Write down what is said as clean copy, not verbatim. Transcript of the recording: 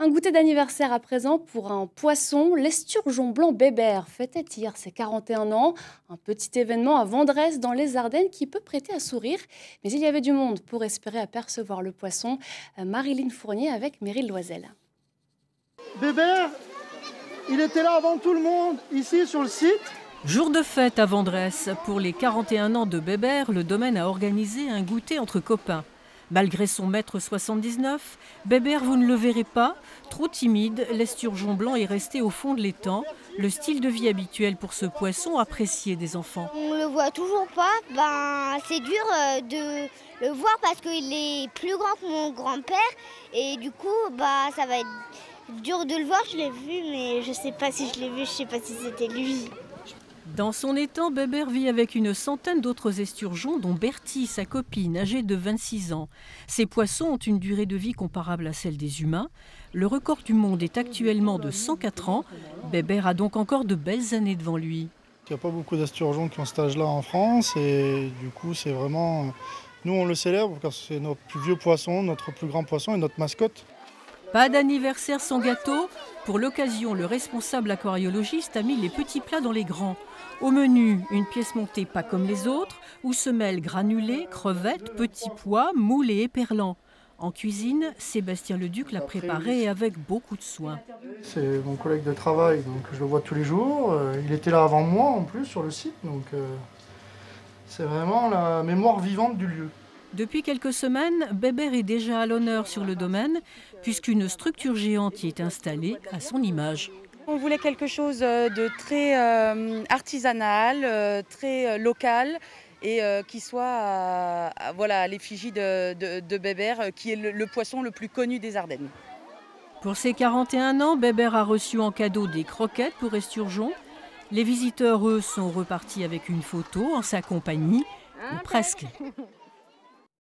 Un goûter d'anniversaire à présent pour un poisson. L'esturgeon blanc Bébert fêtait hier ses 41 ans. Un petit événement à Vendresse dans les Ardennes qui peut prêter à sourire. Mais il y avait du monde pour espérer apercevoir le poisson. Marie-Line Fournier avec Meryl Loizel. Bébert, il était là avant tout le monde, ici sur le site. Jour de fête à Vendresse. Pour les 41 ans de Bébert, le domaine a organisé un goûter entre copains. Malgré son mètre 79, Bébert, vous ne le verrez pas. Trop timide, l'esturgeon blanc est resté au fond de l'étang. Le style de vie habituel pour ce poisson apprécié des enfants. On ne le voit toujours pas. C'est dur de le voir parce qu'il est plus grand que mon grand-père. Et du coup, ça va être dur de le voir. Je l'ai vu, mais je ne sais pas si je l'ai vu. Je ne sais pas si c'était lui. Dans son étang, Bébert vit avec une centaine d'autres esturgeons, dont Bertie, sa copine, âgée de 26 ans. Ces poissons ont une durée de vie comparable à celle des humains. Le record du monde est actuellement de 104 ans. Bébert a donc encore de belles années devant lui. Il n'y a pas beaucoup d'esturgeons qui ont cet âge-là en France. Et du coup, c'est vraiment... Nous, on le célèbre parce que c'est notre plus vieux poisson, notre plus grand poisson et notre mascotte. Pas d'anniversaire sans gâteau. Pour l'occasion, le responsable aquariologiste a mis les petits plats dans les grands. Au menu, une pièce montée pas comme les autres, où se mêlent granulés, crevettes, petits pois, moules et éperlans. En cuisine, Sébastien Leduc l'a préparé avec beaucoup de soin. C'est mon collègue de travail, donc je le vois tous les jours. Il était là avant moi en plus sur le site, donc c'est vraiment la mémoire vivante du lieu. Depuis quelques semaines, Bébert est déjà à l'honneur sur le domaine, puisqu'une structure géante y est installée à son image. On voulait quelque chose de très artisanal, très local, et qui soit à l'effigie de Bébert, qui est le poisson le plus connu des Ardennes. Pour ses 41 ans, Bébert a reçu en cadeau des croquettes pour esturgeon. Les visiteurs, eux, sont repartis avec une photo en sa compagnie, ou presque.